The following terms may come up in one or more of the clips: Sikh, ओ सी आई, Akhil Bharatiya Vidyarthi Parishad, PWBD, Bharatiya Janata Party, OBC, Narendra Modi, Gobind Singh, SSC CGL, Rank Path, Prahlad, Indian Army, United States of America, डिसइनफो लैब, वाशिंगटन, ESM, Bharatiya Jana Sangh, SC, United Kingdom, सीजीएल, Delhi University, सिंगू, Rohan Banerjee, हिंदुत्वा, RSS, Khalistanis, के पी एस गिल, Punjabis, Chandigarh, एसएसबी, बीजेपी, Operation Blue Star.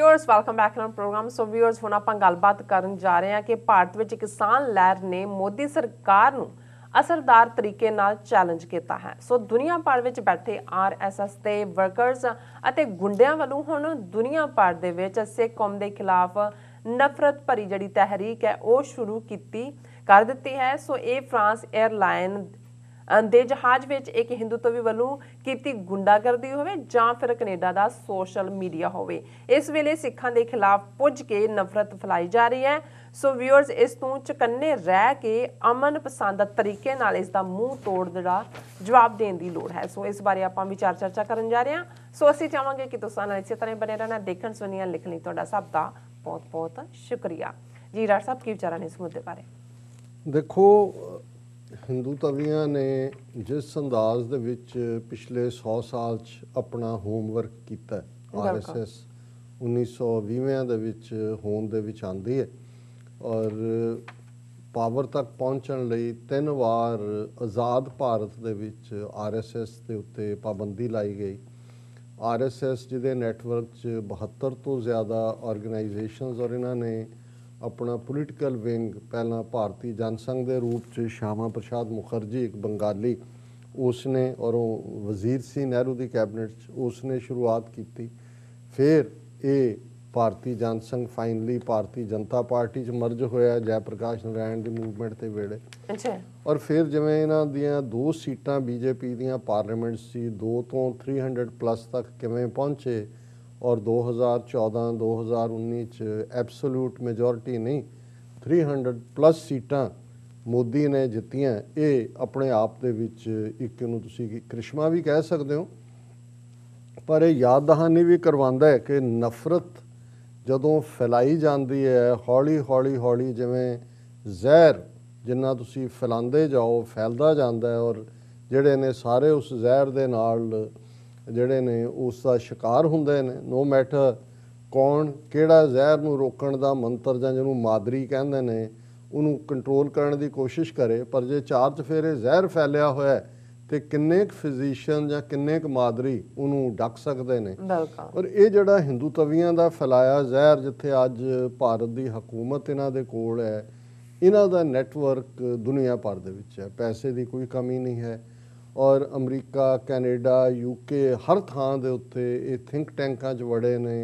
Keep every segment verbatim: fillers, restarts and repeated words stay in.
Viewers welcome back in programme. So viewers हुण आपां गलबात करन जा रहे हैं कि भारत विच किसान लहर ने मोदी सरकार नूं असरदार तरीके नाल चैलेंज किया है। सो दुनिया भर में बैठे आर एस एस के वर्करस अते गुंडियां वालों हुण दुनिया भर दे विच सिख कौम के खिलाफ नफरत भरी जिहड़ी तहरीक है वह शुरू की कर दी है। सो ये फ्रांस एयरलाइन दे जहाज़ में एक हिंदुत्वी वालों की गुंडागर्दी हो जां फिर कनेडा का सोशल मीडिया हो इस वेले सिखां के खिलाफ पुज के नफरत फैलाई जा रही है। सो व्यूअर्स इस तों चकन्ने रह के अमन पसंद तरीके नाल इसका मूँह तोड़ जिहड़ा जवाब देने की लोड़ है। सो इस बारे आपां विचार चर्चा करन जा रहे हैं। सो असीं चाहांगे कि तुसीं नाल इसे तरह बने रहना। देखण सुनिया लिखण लई तुहाडा सब दा बहुत बहुत शुक्रिया जी। राज साहब की विचार ने इस मुद्दे बारे? देखो, हिंदूतवियां ने जिस अंदाज दे विच पिछले सौ साल अपना होमवर्क किया आर एस एस उन्नीस सौ बीवें दे विच होम दे विच आंदी है और पावर तक पहुँचने लई तीन बार आज़ाद भारत दे विच आर एस एस के उत्ते पाबंदी लाई गई। आर एस एस जिहदे नैटवर्क च बहत्तर तो ज़्यादा ऑर्गेनाइजेशनस और इन्होंने अपना पॉलिटिकल विंग पहला भारतीय जनसंघ के रूप से श्यामा प्रसाद मुखर्जी एक बंगाली उसने और वजीर सी नेहरू की कैबिनेट उसने शुरुआत की। फिर ये भारतीय जनसंघ फाइनली भारतीय जनता पार्टी च मर्ज होया जयप्रकाश नारायण की मूवमेंट के वेड़े। अच्छा। और फिर जिवें इन्हां दियां दो सीटां बीजेपी दियां पार्लीमेंट सी दो तो थ्री हंड्रेड प्लस तक किवें पहुँचे और दो हज़ार चौदह दो हज़ार उन्नीस एब्सोल्यूट मेजॉरिटी नहीं तीन सौ प्लस सीटां मोदी ने जितियां। ये अपने आप दे विच इक नूं तुसीं करिश्मा भी कह सकते हो पर याद दहानी भी करवांदा है कि नफरत जदों फैलाई जाती है हौली हौली हौली जिवें जहर जिन्ना तुसीं फैलांदे जाओ फैलदा जांदा है और जिहड़े ने सारे उस जहर दे नाल जिहड़े ने उसका शिकार होंदे ने नो मैटर कौन किहड़ा जहर नूं रोकण दा मंत्र जां जिहनूं मादरी कहिंदे ने उहनूं कंट्रोल करने की कोशिश करे। पर जे चार चफेरे जहर फैलिया होया ते किन्ने फिजिशियन जां किन्ने मादरी उहनूं डक सकदे ने। और ये जिहड़ा हिंदूतवियां दा फैलाया जहर जिथे अज भारत की हुकूमत इन्हां दे कोल है, इन्हां दा नैटवर्क दुनिया भर दे विच है, पैसे की कोई कमी नहीं है और अमरीका कैनेडा यूके हर थान दे उत्ते ये थिंक टैंकां च वड़े ने,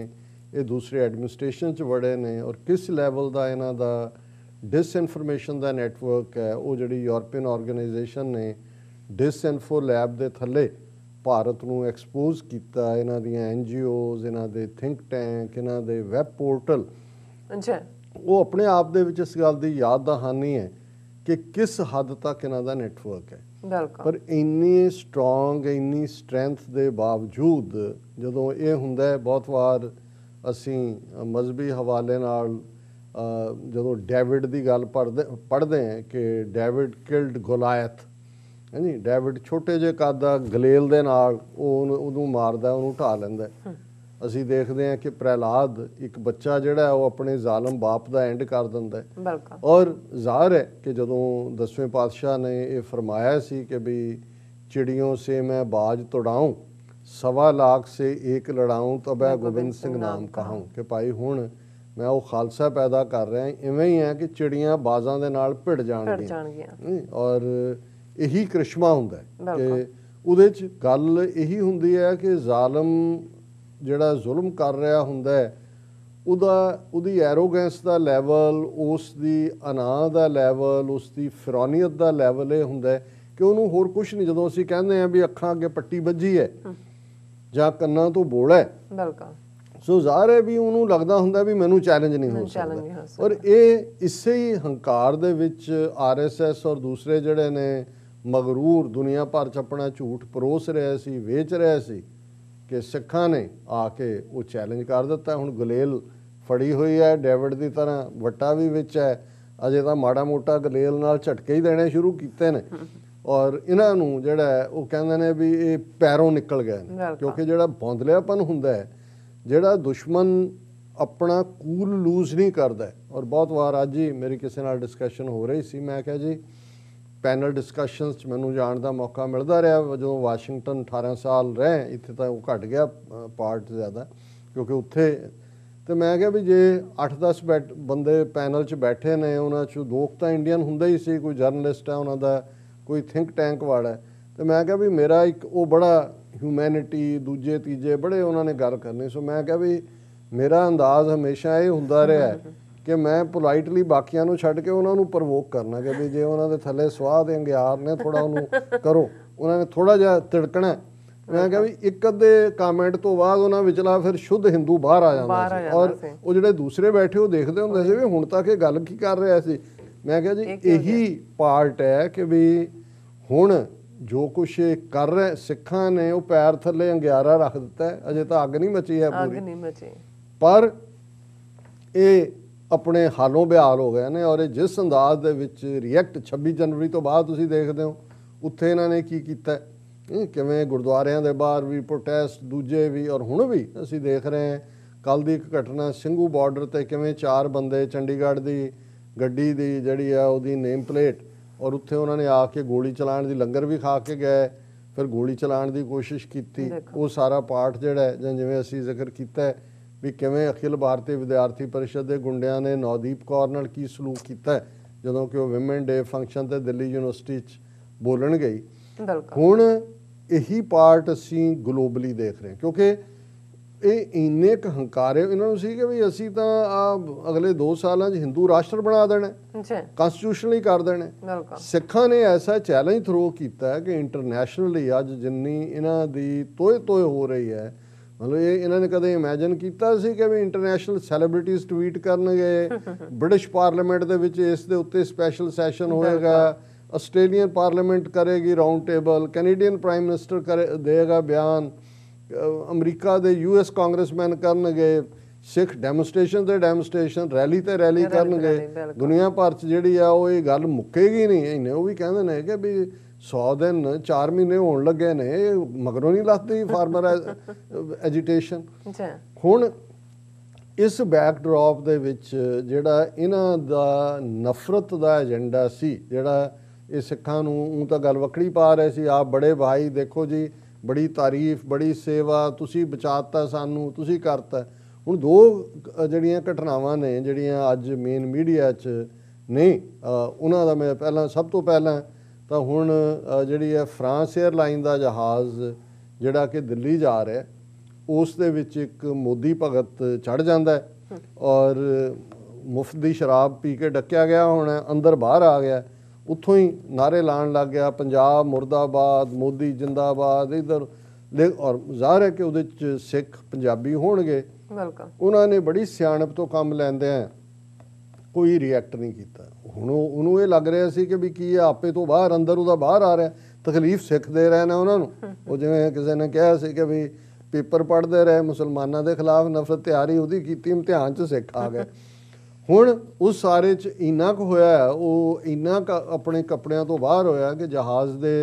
ये दूसरे एडमिनिस्ट्रेशन च वड़े ने और किस लैवल का इन्हां दा डिसइनफॉर्मेशन का नैटवर्क है। वो जिहड़ी यूरोपियन ऑर्गेनाइजेशन ने डिसइनफो लैब दे थले भारत नूं एक्सपोज किया, इन्हां दी एन जी ओज, इन्हां दे थिंक टैंक, इन्हां दे वैब पोर्टल। अच्छा। वो अपने आप दे विच इस गल दी याद दहानी है कि किस हद तक इन्हां दा नैटवर्क है। पर इन्नी स्ट्रोंग इन्नी स्ट्रेंथ के बावजूद जदों ये हुंदा है बहुत बार असी मजहबी हवाले नाल जदों डेविड की गल पढ़ते पढ़ते हैं कि डेविड किल्ड गोलायत है जी, डेविड छोटे जे कद दा गलेल दे नाल उहनूं मारदा उहनूं ढा लैंदा। असी देखते हैं कि प्रहलाद एक बच्चा जिहड़ा वो अपने जालम बाप का एंड कर दिंदा है। और जाहिर है कि जदों दसवें पातशाह ने यह फरमाया सी कि भी चिड़ियों से मैं बाज तोड़ाऊँ सवा लाख से एक लड़ाऊँ तब मैं गोबिंद सिंह नाम कहाऊँ कि भाई हुण मैं वो खालसा पैदा कर रहा इवें ही है कि चिड़ियाँ बाज़ां दे नाल भिड़ जाणगियां। और यही करिश्मा हुंदा है कि उहदे च गल यही हुंदी है कि जालम जिहड़ा जुल्म कर रहा हुंदा है उहदा उहदी एरोगेंस का लैवल उसकी अना का लैवल उसकी फिरौनीयत का लैवल यह हुंदा है कि उहनूं होर कुछ नहीं। जदों असीं कहंदे हां भी अखां अगे पट्टी बज्जी है जां कन्नां तों बोड़ा है बिल्कुल सो ज़ाहिर है भी उहनूं लगदा हुंदा भी मैनूं चैलेंज नहीं हो सकदा। और यह इसे ही हंकार दे विच आर एस एस और दूसरे जिहड़े ने मगरूर दुनिया भर च अपना झूठ परोस रहे सी वेच रहे सी कि सिखा ने आके वो चैलेंज कर दिता। हुण गलेल फड़ी हुई है डेविड की तरह वट्टा भी विच है अजे तो माड़ा मोटा गलेल नाल झटके ही देने शुरू किते ने और इन्हां नूं जिहड़ा वो कहंदे ने भी ये पैरों निकल गए ने क्योंकि जिहड़ा बौंदलियापन हुंदा है जिहड़ा दुश्मन अपना कूल लूज नहीं करदा। और बहुत बार अज ही मेरी किसी नाल डिस्कशन हो रही सी मैं कहा जी पैनल डिस्कशन मैनू जाने का मौका मिलता रहा जो वाशिंगटन अठारह साल रहे इतने तो घट गया पार्ट ज़्यादा क्योंकि उत्थे तो मैं क्या भी जे अठ दस बैठ बंदे पैनल च बैठे ने उन्होंने चो दो तो इंडियन होंगे ही सी, कोई जर्नलिस्ट है उन्होंने कोई थिंक टैंक वाला है, तो मैं क्या भी मेरा एक वो बड़ा ह्यूमैनिटी दूजे तीजे बड़े उन्होंने गल करनी। सो मैं क्या भी मेरा अंदाज हमेशा ये होंदा रहा है कि मैं पोलाइटली बाकियां नूं छड्ड के उन्होंने प्रवोक करना कि भी जे उन्होंने थले स्वाह दे अंगियार ने थोड़ा उन्होंने करो, उन्होंने थोड़ा जिहा तिड़कना। मैं क्या भी एक अद्धे कामेंट तो बाद उन्होंने विचला फिर शुद्ध हिंदू बाहर आ जाता है और वो जो दूसरे बैठे वो देखते होंगे से भी हूँ तक ये गल की कर रहा है। मैं क्या जी यही पार्ट है कि भी हूँ जो कुछ कर रहे सिखा ने वो पैर थले अंगियारा रख दिता है, अजे तो अग नहीं मची है पूरी, पर ये अपने हालों बहाल हो गए ने। और ये जिस अंदाज दे विच रिएक्ट छब्बीस जनवरी तो बाद तुसीं देखते हो उत्थे इन्हां ने की कीता है, किवें गुरुद्वारियां दे बाहर भी प्रोटेस्ट दूजे भी, और हुण भी असीं देख रहे हैं कल दी इक घटना सिंगू बॉर्डर ते किवें चार बंदे चंडीगढ़ दी गड्डी दी जिहड़ी आ उहदी नेम प्लेट और उत्थे उन्हां ने आके गोली चलाण दी, लंगर भी खा के गए फिर गोली चलाण दी कोशिश कीती। वो सारा पाठ जिहड़ा है जां जिवें असीं जिक्र कीता है भी किवें अखिल भारतीय विद्यार्थी परिषद दे गुंडियां ने नौदीप कौर नाल की सलूक कीता है जदों कि वो विमेन डे फंक्शन ते दिल्ली यूनिवर्सिटी च बोलण गई। हुण यही पार्ट असी ग्लोबली देख रहे हैं क्योंकि ये इन्ने क हंकारे इन्होंने सी कि भी असी तो अगले दो सालों हिंदू राष्ट्र बना देना कॉन्स्टिट्यूशनली कर देना। सिखा ने ऐसा चैलेंज थ्रो किया है कि इंटरनैशनली अज जिन्नी इन्हों की तोए तोए हो रही है, मतलब ये इन्होंने कदे इमेजिन किया कि भी इंटरनैशनल सैलीब्रिटीज ट्वीट करनगे ब्रिटिश पार्लीमेंट दे विच इस दे उत्ते स्पैशल सैशन होएगा, ऑस्ट्रेलियन पार्लीमेंट करेगी round table, Canadian prime minister करे देगा बयान, अमरीका दे यूएस कांग्रेसमैन करनगे, सिख डेमोस्ट्रेशन ते डेमोस्ट्रेशन रैली ते रैली करनगे, दुनिया भर च जिहड़ी आ ओह गल मुक्केगी नहीं। इन्हें वो भी कहंदे ने कि भी सौ दिन चार महीने होण लगे ने मगरों नहीं लथदी फार्मर एजिटेशन। हुण इस बैकड्रॉप दे विच जिहड़ा इन्हां दा नफरत दा एजेंडा सी जिहड़ा ये सिखा नूं तां गल वक्री पा रहे सी, आप बड़े भाई देखो जी बड़ी तारीफ बड़ी सेवा तुसीं बचाता सानूं तुसीं करता। हुण दो जिहड़ियां घटनावां ने जिहड़ियां अज मेन मीडिया च ने उन्हां दा मैं पहला सब तो पहला तां हुण जिहड़ी है फ्रांस एयरलाइन दा जहाज़ जिहड़ा कि दिल्ली जा रहा है उस दे विच एक मोदी भगत चढ़ जाता है और मुफ्त की शराब पी के डकिया गया होना अंदर बाहर आ गया, उतों ही नारे लाने लग गया पंजाब मुर्दाबाद मोदी जिंदाबाद इधर ले, और जाहिर है कि उहदे सिख पंजाबी होणगे। उन्होंने बड़ी सियाणप तो काम लैंदे कोई रिएक्ट नहीं किया। हुण उहनूं ये लग रहा सी कि भी की आपे तो बाहर अंदर उहदा बाहर आ रहा, तकलीफ सिख दे रहे ने उन्होंने। वो जिवें किसी ने कहा सी कि भी पेपर पढ़ते रहे मुसलमानों के खिलाफ नफरत तैयारी उहदी कीती इम्तिहान च सिख आ गए। हुण उस सारे च इन्ना क होया वो इन्ना क अपने कपड़ियां तो बाहर होया कि जहाज़ दे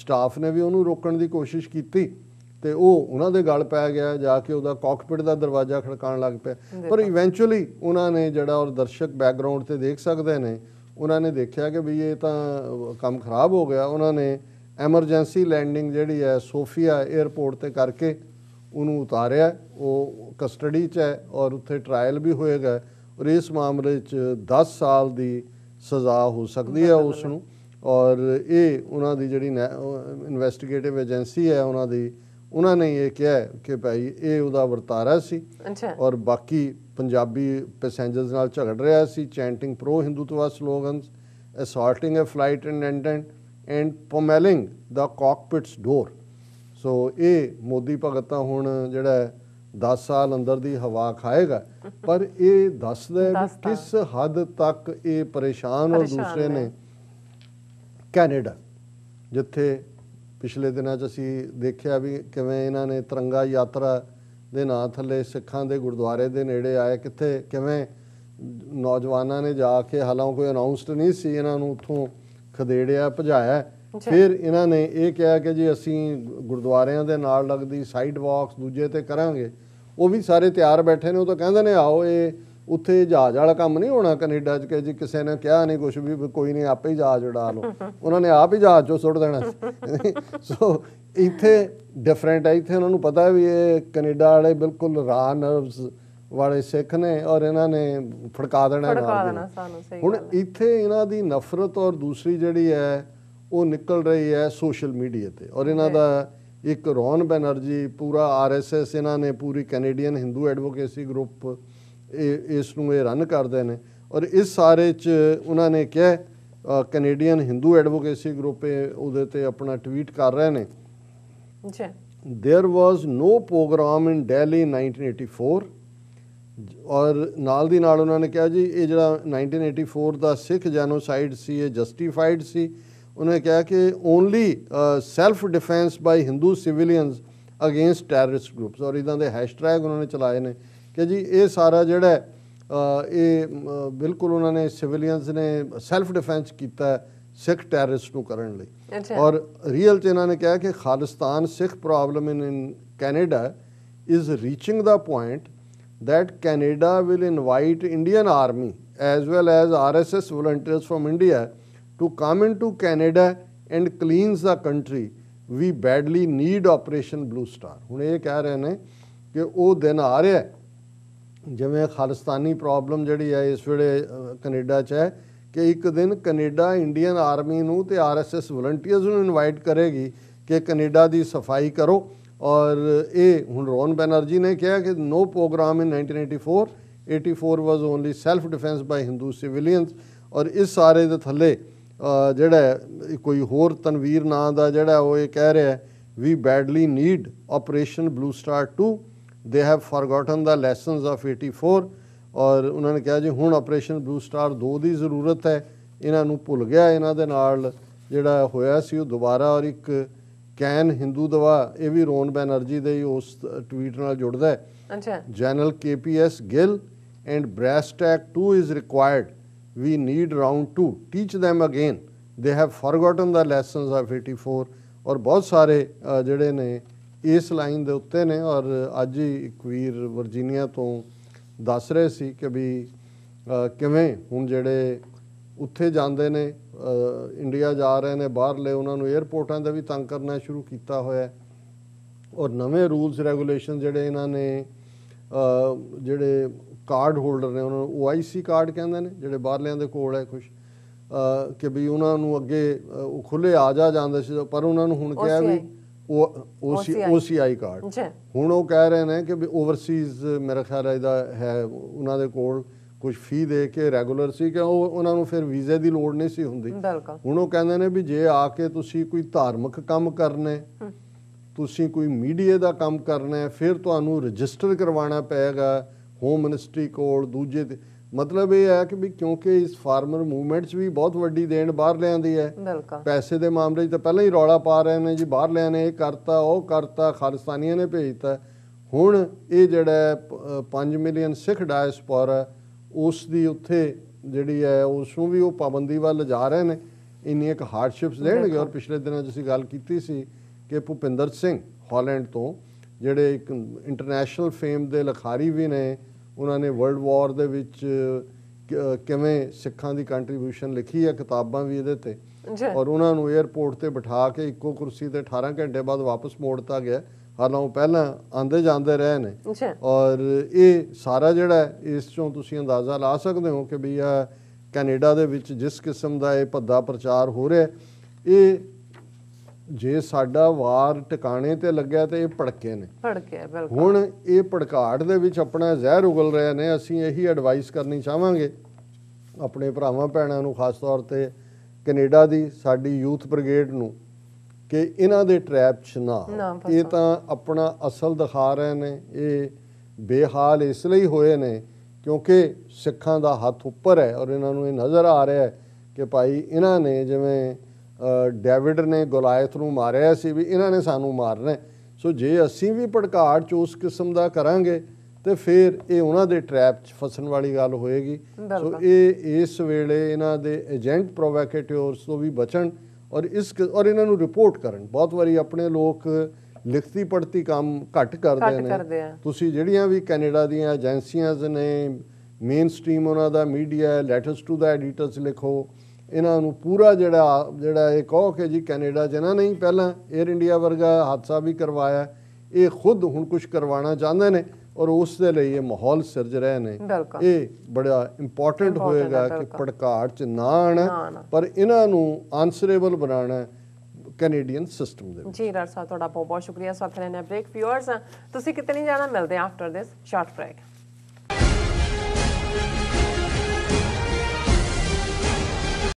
स्टाफ ने भी उन्होंने रोकण की कोशिश की तो वो उन्हों दे गल पै गया जाके उहदा कॉकपिट का दरवाजा खड़काण लग पिया, पर इवेंचुअली उन्होंने जिहड़ा और दर्शक बैकग्राउंड ते देख सकते हैं उन्होंने देखा कि भी ये तो काम खराब हो गया। उन्होंने एमरजेंसी लैंडिंग जिहड़ी है सोफिया एयरपोर्ट ते करके उन्होंने उतारिया, वो कस्टडी च है और उत्थे ट्रायल भी होएगा और इस मामले दस साल की सज़ा हो सकती है उसनूं। और ये उन्होंने जिहड़ी इन्वेस्टिगेटिव एजेंसी है उन्होंने उन्होंने ये कहा कि भाई ये उहदा वर्तारा सी और बाकी पंजाबी पैसेंजर्स नाल झगड़ रहा सी, chanting pro हिंदुत्वा slogans, assaulting a flight attendant and pummelling the कॉकपिट्स door. So ये मोदी भगत हुण जिहड़ा दस साल अंदर दी हवा खाएगा, पर ये दसदा है किस हद तक ये परेशान। और दूसरे ने कैनेडा जिथे पिछले दिनों असी देखिया भी किवें इन्हां ने तिरंगा यात्रा दे नां थले सिखां दे गुरुद्वारे दे नेड़े आए किथे किवें नौजवानों ने जाके हालां कोई अनाउंसड नहीं सी इन्हां नूं उत्थों खदेड़िया भजाया। फिर इन्होंने ये कहा कि जी असी गुरुद्वारियां दे नाल लगदी साइड वॉक्स दूजे ते करांगे, वो भी सारे तैयार बैठे ने। वो तो कहंदे ने आओ ये उत्थे जहाज़ वाला काम नहीं होना कनेडा च कि जी किसी ने कहा नहीं कुछ भी कोई नहीं आपे ही जहाज़ उड़ा लो, उन्होंने आप ही जहाज़ चो सुट देना। सो इत्थे डिफरेंट है, इत्थे उन्होंने पता भी ये कनेडा वाले बिल्कुल रा नर्वस वाले सिख ने और इन्होंने फड़का देना हूँ। इतने इन्हों की नफरत और दूसरी जड़ी है वो निकल रही है सोशल मीडिया पर। और इन्हों का एक रोहन बैनर्जी पूरा आर एस एस इन्होंने पूरी कैनेडियन हिंदू एडवोकेसी ग्रुप इसनूं रन करते हैं। और इस सारे च उन्होंने कहा कैनेडियन हिंदू एडवोकेसी ग्रुप उहदे अपना ट्वीट कर रहे हैं। There was no programme in Delhi nineteen eighty four. और नाल दी नाल उन्होंने कहा जी ये जो नाइनटीन एटी फोर का सिख जैनोसाइड सी ये जस्टिफाइड सी। उन्हें कहा कि only self defence by Hindu civilians against terrorist groups. और इदां दे हैशटैग उन्होंने चलाए ने कि जी ये सारा जड़ा ये बिल्कुल उन्होंने सिविलियंस ने सैल्फ डिफेंस किया सिख टैररिस्ट नूं करन लई। और रियल च इन्होंने कहा कि Khalistan Sikh problem in in Canada is reaching the point that Canada will invite Indian army as well as R S S volunteers from India to come into Canada and cleanse the country. We badly need Operation Blue Star. हुण ये कह रहे हैं कि वो दिन आ रहा है जिवें खालिस्तानी प्रॉब्लम जिहड़ी है इस वेले कनेडा च है कि एक दिन कनेडा इंडियन आर्मी नूं ते आर एस एस वॉलंटियर्स नूं इनवाइट करेगी कि कनेडा की सफाई करो। और ये हुण रोहन बैनर्जी ने कहा कि no programme in nineteen eighty four, eighty four was only self defence by Hindu civilians. और इस सारे दे थले जिहड़ा कोई होर तनवीर नाम दा जिहड़ा वो ये कह रहा है we badly need operation blue star two, they have forgotten the lessons of eighty four. और उन्होंने कहा जी हुण ऑपरेशन ब्लू स्टार दो की जरूरत है, इन्हां नूं भुल गया इन्हां दे नाल जिहड़ा होया सी वो दोबारा। और एक कैन हिंदू दवा ये भी रोहन बैनर्जी दे उस ट्वीट नाल जुड़दा है। General के पी एस गिल and brass tacks two is required, we need round two, teach them again, they have forgotten the lessons of eighty four. और बहुत सारे जड़े ने इस लाइन के उत्ते ने। और अज ही एक वीर वर्जीनिया तो दस रहे सी कि भी किवें हुण जड़े उत्थे जांदे ने इंडिया जा रहे हैं बाहरले उन्होंने एयरपोर्टां का भी तंग करना शुरू किया होया। और नवे रूल्स रेगूलेशन जोड़े इन्होंने जोड़े कार्ड होल्डर ने उन्होंने ओ आई सी कार्ड कहते हैं जोड़े बाहरलियां दे कोल है कुछ कि भी उन्होंने अगे खुले आ जा जाते सी पर उन्होंने हुण कहा भी ओ सी ओ सी आई कार्ड हुण वो कह रहे हैं कि भी ओवरसीज मेरा ख्याल इहदा है उन्होंने कोल कुछ फी दे के रेगूलर सी कि उन्होंने फिर वीजे की लड़ नहीं सी होंगी। हूँ वो कहें ने भी जे आके तुसी कोई धार्मिक काम करना तुसी कोई मीडिया का काम करना फिर तो रजिस्टर करवाना पेगा होम मिनिस्ट्री कोल दूजे। मतलब ये है कि भी क्योंकि इस फार्मर मूवमेंट्स भी बहुत वड्डी देन बाहर लियांदी है पैसे के मामले तो पहले ही रौला पा रहे हैं जी बाहर लिया ने ये करता वो करता खालिस्तानियों ने भेजता। हुण ये जिहड़ा पाँच मिलियन सिख डायस्पोरा उस दी उत्थे जिहड़ी है उसू भी वो पाबंदी वाल जा रहे हैं इन्नी एक हार्डशिप्स देणगे। और पिछले दिनों असीं गल कीती सी कि भुपिंदर सिंह होलैंड तो जिहड़े एक इंटरनेशनल फेम दे लिखारी भी ने उन्होंने वर्ल्ड वॉर दे विच किवें सिखां दी कंट्रीब्यूशन लिखी है किताबां भी इहदे ते। और उन्होंने एयरपोर्ट ते बिठा के इक्को कुर्सी ते अठारह घंटे बाद वापस मोड़ता गया हालां पहला आंदे जाते रहे हैं। और ये सारा जड़ा इस चों तुसीं अंदाज़ा ला सकते हो कि भी आ कैनेडा दे विच जिस किस्म का ये भद्दा प्रचार हो रहा है ये जे साडा वार टिकाने ते लग्या तो ये भड़के ने हुण ये भड़काट दे विच अपना जहर उगल रहे हैं। असीं यही एडवाइस करनी चाहवांगे अपने भरावां भैणां नूं खास तौर पर कैनेडा दी साडी यूथ ब्रिगेड नूं कि इन्हां दे ट्रैप च ना ये तो अपना असल दिखा रहे हैं। ये बेहाल इसलिए होए ने क्योंकि सिखां दा हथ उपर है और इन्हां नूं ये नज़र आ रहा है कि भाई इन्हां ने जिवें डेविड ने गुलायत नूं मारिया सी भी इन्हां ने सानू मारना। सो जे असीं भी भड़काट च उस किस्म दा करांगे तो फिर ये उन्हां दे ट्रैप च फसन वाली गल होएगी। सो ये इस वेले इन्हां दे एजेंट प्रोवोकेटर्स तो भी बचण और इस और इन्होंने रिपोर्ट करन। बहुत बारी अपने लोग लिखती पढ़ती काम घट करते हैं। तुसी जिहड़ियां भी कैनेडा दीयां एजेंसियाज ने मेन स्ट्रीम उन्हां दा मीडिया है लैटर्स टू द एडिटर्स लिखो इन्हों पूरा जिहड़ा जिहड़ा ये कहो कि जी कैनेडा जिन्हां नहीं पहला एयर इंडिया वर्गा हादसा भी करवाया ये खुद हुण कुछ करवाना चाहते हैं। और उस दे लिए ये माहौल सर्ज रहे ने ये बड़ा इंपॉर्टेंट होएगा कि पड़काट च ना आना पर इन्हां नू आंसरेबल बनाना कैनेडियन सिस्टम दे जी। डॉक्टर साहब तुहाडा बहुत बहुत शुक्रिया। साथ रहना ब्रेक व्यूअर्स, तुसीं कितने जाना मिलदे आफ्टर दिस शॉर्ट ब्रेक।